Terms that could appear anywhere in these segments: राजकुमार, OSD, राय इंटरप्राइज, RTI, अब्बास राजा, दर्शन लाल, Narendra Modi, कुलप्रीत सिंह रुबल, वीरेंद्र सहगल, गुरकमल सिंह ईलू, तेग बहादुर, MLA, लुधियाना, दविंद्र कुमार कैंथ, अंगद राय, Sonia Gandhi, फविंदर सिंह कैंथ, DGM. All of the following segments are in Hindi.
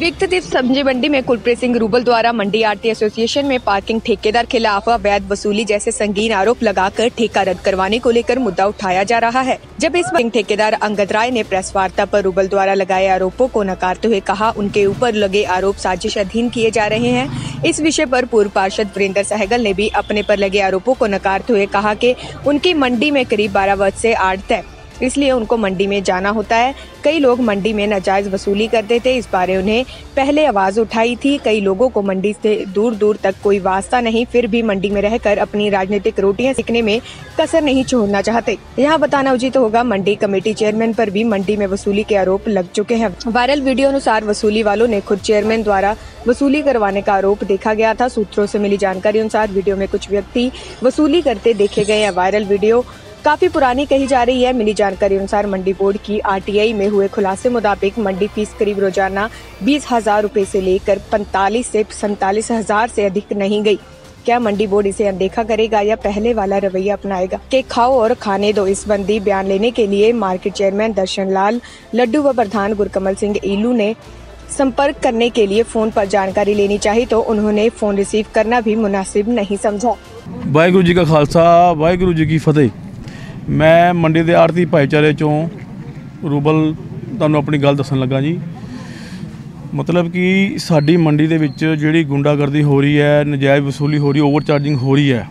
विगत दिन सब्जी मंडी में कुलप्रीत सिंह रुबल द्वारा मंडी आड़ती एसोसिएशन में पार्किंग ठेकेदार खिलाफ अवैध वसूली जैसे संगीन आरोप लगाकर ठेका रद्द करवाने को लेकर मुद्दा उठाया जा रहा है। जब इस पार्किंग ठेकेदार अंगद राय ने प्रेस वार्ता पर रुबल द्वारा लगाए आरोपों को नकारते हुए कहा उनके ऊपर लगे आरोप साजिश अधीन किए जा रहे हैं। इस विषय पर पूर्व पार्षद वीरेंद्र सहगल ने भी अपने पर लगे आरोपों को नकारते हुए कहा कि उनकी मंडी में करीब 12 वर्ष से आड़त है, इसलिए उनको मंडी में जाना होता है। कई लोग मंडी में नाजायज वसूली करते थे, इस बारे उन्हें पहले आवाज उठाई थी। कई लोगों को मंडी से दूर दूर तक कोई वास्ता नहीं, फिर भी मंडी में रहकर अपनी राजनीतिक रोटियां सीखने में कसर नहीं छोड़ना चाहते। यहां बताना उचित होगा मंडी कमेटी चेयरमैन पर भी मंडी में वसूली के आरोप लग चुके हैं। वायरल वीडियो अनुसार वसूली वालों ने खुद चेयरमैन द्वारा वसूली करवाने का आरोप देखा गया था। सूत्रों से मिली जानकारी अनुसार वीडियो में कुछ व्यक्ति वसूली करते देखे गए हैं। वायरल वीडियो काफी पुरानी कही जा रही है। मिली जानकारी अनुसार मंडी बोर्ड की आरटीआई में हुए खुलासे मुताबिक मंडी फीस करीब रोजाना 20,000 रूपए से लेकर 45 से 47,000 से अधिक नहीं गई। क्या मंडी बोर्ड इसे अनदेखा करेगा या पहले वाला रवैया अपनाएगा के खाओ और खाने दो। इस बंदी बयान लेने के लिए मार्केट चेयरमैन दर्शन लाल लड्डू व प्रधान गुरकमल सिंह ईलू ने संपर्क करने के लिए फोन पर जानकारी लेनी चाहिए, तो उन्होंने फोन रिसीव करना भी मुनासिब नहीं समझा। वाहेगुरु जी का खालसा, वाहेगुरु जी की फतेह। मैं ਮੰਡੀ ਦੇ ਆੜਤੀ ਭਾਈਚਾਰੇ ਚੋਂ ਰੂਬਲ ਤੁਹਾਨੂੰ ਆਪਣੀ ਗੱਲ ਦੱਸਣ ਲੱਗਾ ਜੀ। ਮਤਲਬ ਕਿ ਸਾਡੀ ਮੰਡੀ ਦੇ ਵਿੱਚ ਜਿਹੜੀ ਗੁੰਡਾਗਰਦੀ ਹੋ ਰਹੀ ਹੈ, ਨਜਾਇਜ਼ ਵਸੂਲੀ ਹੋ ਰਹੀ, ਓਵਰ ਚਾਰਜਿੰਗ ਹੋ ਰਹੀ ਹੈ।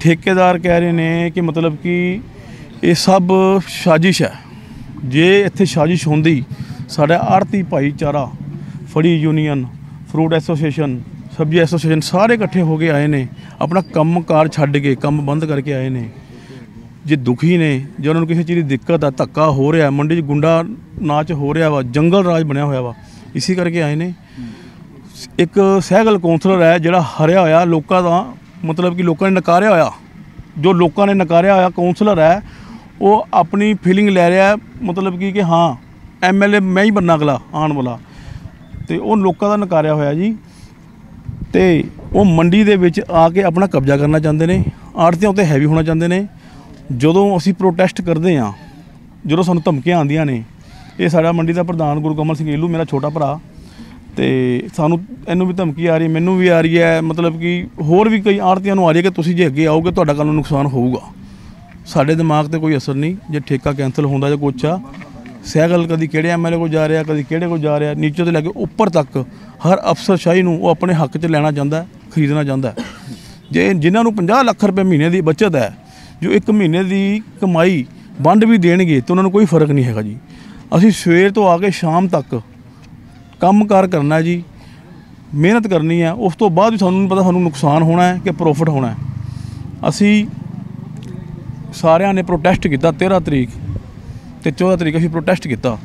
ਠੇਕੇਦਾਰ ਕਹਿ ਰਹੇ ਨੇ ਕਿ ਮਤਲਬ ਕਿ ਇਹ ਸਭ ਸਾਜ਼ਿਸ਼ ਹੈ। ਜੇ ਇੱਥੇ ਸਾਜ਼ਿਸ਼ ਹੁੰਦੀ ਸਾਡਾ ਆੜਤੀ ਭਾਈਚਾਰਾ, ਫੜੀ ਯੂਨੀਅਨ, ਫਰੂਟ ਐਸੋਸੀਏਸ਼ਨ, ਸਬਜ਼ੀ ਐਸੋਸੀਏਸ਼ਨ ਸਾਰੇ ਇਕੱਠੇ ਹੋ ਕੇ ਆਏ ਨੇ, ਆਪਣਾ ਕੰਮਕਾਰ ਛੱਡ ਕੇ, ਕੰਮ ਬੰਦ ਕਰਕੇ ਆਏ ਨੇ। जे दुखी ने, जो उन्होंने किसी चीज़ की दिक्कत है, धक्का हो रहा है, मंडी गुंडा नाच हो रहा वा, जंगल राज बनया हुआ वा, इसी करके आए ने। एक सहगल कौंसलर है जोड़ा हरिया होया लोगों का, मतलब कि लोगों ने नकारिया होया, जो लोगों ने नकारिया होया कौंसलर है वो अपनी फीलिंग लै रहा है, मतलब कि हाँ MLA मैं ही बनना अगला आने वाला, तो वो लोगों का नकारिया होया जी। तो वो मंडी दे विच आके अपना कब्जा करना चाहते हैं, आड़तियों ते हैवी होना चाहते हैं। ਜਦੋਂ ਅਸੀਂ ਪ੍ਰੋਟੈਸਟ ਕਰਦੇ ਹਾਂ, ਜਦੋਂ ਸਾਨੂੰ ਧਮਕੀਆਂ ਆਉਂਦੀਆਂ ਨੇ, ਇਹ ਸਾਡਾ ਮੰਡੀ ਦਾ ਪ੍ਰਧਾਨ ਗੁਰਕਮਲ ਸਿੰਘ ਈਲੂ ਮੇਰਾ ਛੋਟਾ ਭਰਾ, ਤੇ ਸਾਨੂੰ ਇਹਨੂੰ ਵੀ ਧਮਕੀ ਆ ਰਹੀ, ਮੈਨੂੰ ਵੀ ਆ ਰਹੀ ਹੈ, ਮਤਲਬ ਕਿ ਹੋਰ ਵੀ ਕਈ ਆੜਤੀਆਂ ਨੂੰ ਆ ਰਹੀ ਹੈ ਕਿ ਤੁਸੀਂ ਜੇ ਅੱਗੇ ਆਓਗੇ ਤੁਹਾਡਾ ਕੱਲ ਨੂੰ ਨੁਕਸਾਨ ਹੋਊਗਾ। ਸਾਡੇ ਦਿਮਾਗ ਤੇ ਕੋਈ ਅਸਰ ਨਹੀਂ। ਜੇ ਠੇਕਾ ਕੈਂਸਲ ਹੁੰਦਾ ਜਾਂ ਕੁਛ ਆ, ਸਹਿਗਲ ਕਦੀ ਕਿਹੜੇ MLA ਕੋਲ ਜਾ ਰਿਹਾ, ਕਦੀ ਕਿਹੜੇ ਕੋਲ ਜਾ ਰਿਹਾ, ਨੀਚੇ ਤੋਂ ਲੈ ਕੇ ਉੱਪਰ ਤੱਕ ਹਰ ਅਫਸਰਸ਼ਾਹੀ ਨੂੰ ਉਹ ਆਪਣੇ ਹੱਕ 'ਚ ਲੈਣਾ ਚਾਹੁੰਦਾ, ਖਰੀਦਣਾ ਚਾਹੁੰਦਾ। ਜੇ ਜਿਨ੍ਹਾਂ ਨੂੰ 50 ਲੱਖ ਰੁਪਏ ਮਹੀਨੇ ਦੀ ਬਚਤ है, जो एक महीने की कमाई वंड भी देंगे तो उन्होंने कोई फर्क नहीं है जी। असी सवेर तो आके शाम तक काम कार करना जी, मेहनत करनी है, उस तो बाद भी सानू पता सानू नुकसान होना है कि प्रोफिट होना है। असी सारिया ने प्रोटेस्ट किया 13 तारीख तो 14 तारीख असी प्रोटेस्ट किया,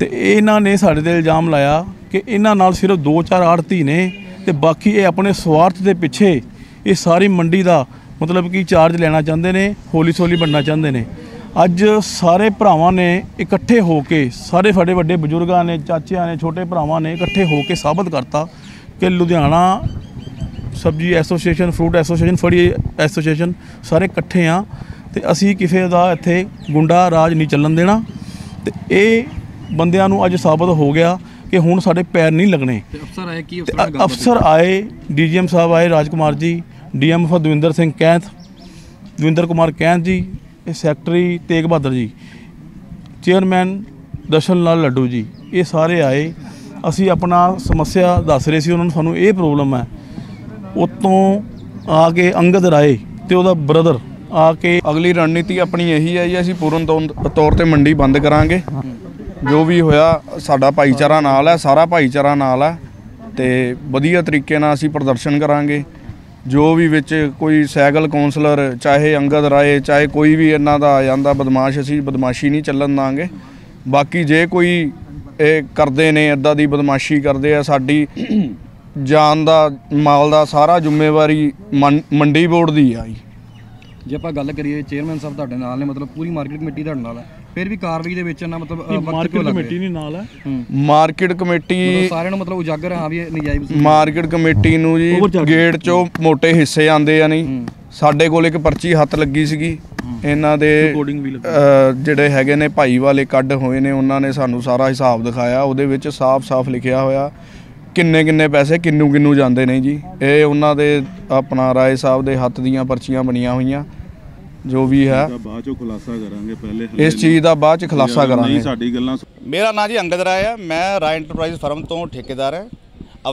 तो इन्ह ने साढ़े ते इल्जाम लाया कि इन्हों सिर्फ 2-4 आड़ती ने, तो बाकी ये अपने स्वार्थ के पिछे ये सारी मंडी का मतलब कि चार्ज लेना चाहते हैं, हौली सौली बनना चाहते हैं। अज सारे भरावां ने इकट्ठे होकर, सारे साढ़े वड्डे बजुर्गों ने, चाचिया ने, छोटे भरावां ने इकट्ठे होकर साबित करता कि लुधियाना सब्जी एसोसीएशन, फ्रूट एसोसीएशन, फड़ी एसोसीएशन सारे इकट्ठे हाँ, तो असी किसी का इत्थे गुंडा राज नहीं चलन देना। तो ये बंदियां नूं अज साबित हो गया कि हुण साडे पैर नहीं लगने। अफसर आए, DGM साहब आए, राजकुमार ji, DM फविंदर सिंह कैंथ, दविंद्र कुमार कैंथ ji, secretary तेग बहादुर ji, chairman दर्शन लाल Laddu ji, ये सारे आए। असी अपना समस्या दस रहे सी उन्होंने, सानू ये प्रॉब्लम है। उतों आके अंगद राय ते उहदा ब्रदर आके अगली रणनीति अपनी यही है जी, असी पूर्ण तौर पर मंडी बंद करांगे। जो भी होया साडा भाईचारा नाल है, सारा भाईचारा नाल है, तो वधिया तरीके नाल असी प्रदर्शन करांगे। जो भी विच कोई सैगल कौंसलर, चाहे अंगद राय, चाहे कोई भी इन्हां दा आ जांदा बदमाश, असीं बदमाशी नहीं चलन दांगे। बाकी जे कोई करदे ने इदां दी बदमाशी करदे आ, साडी जान दा माल दा सारा जिम्मेवारी मंडी बोर्ड दी आ। जे आपां गल करिए चेयरमैन साहब तुहाडे नाल ने, मतलब पूरी मार्केट कमेटी तुहाडे नाल है, फिर भी कार्रवाई दे विच ना मतलब मार्केट कमेटी नहीं नाल है। मार्केट कमेटी सारे नूं मतलब उजागर, हाँ भी नजायज़ मार्केट कमेटी नूं जी गेट चो मोटे हिस्से आंदे आ, नहीं साढ़े कोल एक परची हत्थ लगी सी, इन्हां दे जिहड़े हैगे ने भाई वाले कढ़ होए ने, उन्हां ने सानू सारा हिसाब दिखाया। उहदे विच साफ साफ लिखिया होया किन्ने किन्ने पैसे किन्नू किन्नू जाते हैं जी। ये उन्हां दे अपना राय साहब दे हत्थ दीयां पर्चियां बनियां होईयां। जो भी है इस चीज़ का बाद खुलासा करांगे। मेरा नाम जी अंगद राय है, मैं राय इंटरप्राइज फर्म तो ठेकेदार है।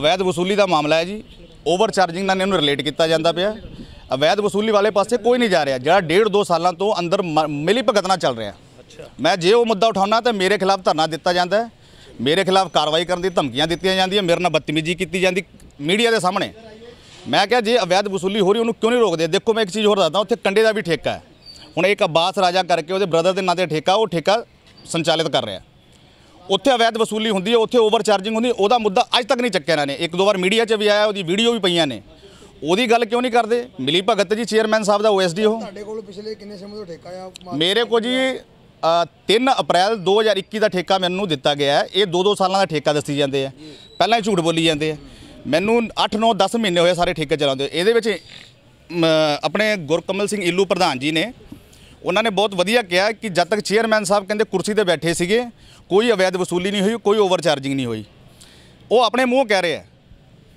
अवैध वसूली का मामला है जी, ओवर चार्जिंग नाल इन्हूं रिलेट किया जाता पाया। अवैध वसूली वाले पासे कोई नहीं जा रहा, जिहड़ा डेढ़ दो सालों तो अंदर मिली भगत नाल चल रहा। मैं जे वो मुद्दा उठाना तो मेरे खिलाफ धरना दिता जाता है, मेरे खिलाफ कार्रवाई करने की धमकियां दित्तियां जांदियां, मेरे नाल बदतमीजी की जाती मीडिया के सामने। मैं क्या जे अवैध वसूली हो रही उन्होंने क्यों नहीं रोकते? देखो मैं एक चीज़ होर दसदा, उत्थे कंडे का भी ठेका है। हुण एक अब्बास राजा करके उहदे ब्रदर के नाँ से ठेका, वो ठेका संचालित कर रहा है। उत्थे अवैध वसूली होंदी है, उत्थे ओवर चार्जिंग होंदी। उहदा मुद्दा अज तक नहीं चुक्या इन्हां ने, एक दो बार मीडिया 'च भी आया, उहदी वीडियो भी पईयां ने। उहदी गल क्यों नहीं करदे? मिली भगत जी चेयरमैन साहब दा OSD हो। तुहाडे कोल पिछले किन्ने समय तो ठेका आ? मेरे को जी 3 अप्रैल 2021 का ठेका मैनूं दिता गया है। ये 2-2 सालों का ठेका दसी जाते हैं, पहला ही झूठ बोली जाते हैं। मैनूं 8-9-10 महीने होए सारे ठेके चलाते। ये अपने गुरकमल सिंह ईलू प्रधान जी ने, उन्होंने बहुत वधिया कहा कि जब तक चेयरमैन साहब कहते कुर्सी पर बैठे सीगे कोई अवैध वसूली नहीं हुई, कोई ओवर चार्जिंग नहीं हुई। वो अपने मूँह कह रहे हैं।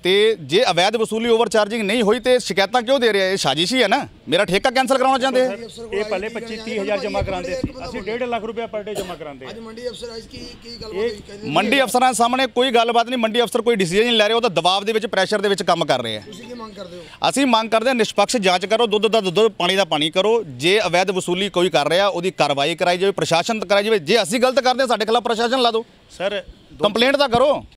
तो जे अवैध वसूली ओवर चार्जिंग नहीं हुई तो शिकायत क्यों दे रहे हैं? ये साजिश ही है ना। मेरा ठेका कैंसल करवाना चाहते हैं। ये पहले 25-30 हज़ार जमा कराते, असीं 1.5 लाख रुपया पर डे जमा कराते। मंडी अफसर सामने कोई गलबात नहीं, मंडी अफसर कोई डिसीजन नहीं लै रहे, वो तो दबाव के विच प्रेशर के विच काम कर रहे हैं। असीं मंग करते हैं निष्पक्ष जाँच करो, दुद्ध का दुद्ध पानी का पानी करो। जे अवैध वसूली कोई कर रहा उसकी कार्रवाई कराई जाए, प्रशासन कराई जाए। जे असीं गलत करते हैं साडे खिलाफ प्रशासन ला दो सर, कंप्लेंट तो करो।